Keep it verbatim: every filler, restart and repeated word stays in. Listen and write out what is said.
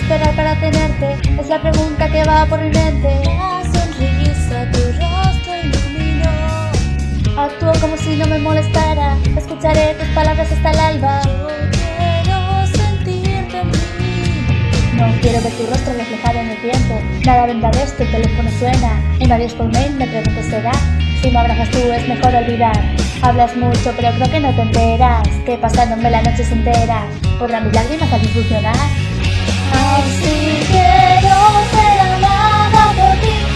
esperar para tenerte? Es la pregunta que va por mi mente. La sonrisa, tu rostro iluminó. Actúo como si no me molestara. Escucharé tus palabras hasta el alba. Yo quiero sentirte en mí. No quiero ver tu rostro reflejado en el tiempo. Nada vendaré, este teléfono suena. Un adiós por mail, me pregunto será. Si me abrazas tú es mejor olvidar. Hablas mucho pero creo que no te enteras que pasándome la noche se entera. ¿Podrán mis lágrimas a funcionar? Ay, sí quiero ser amada por ti.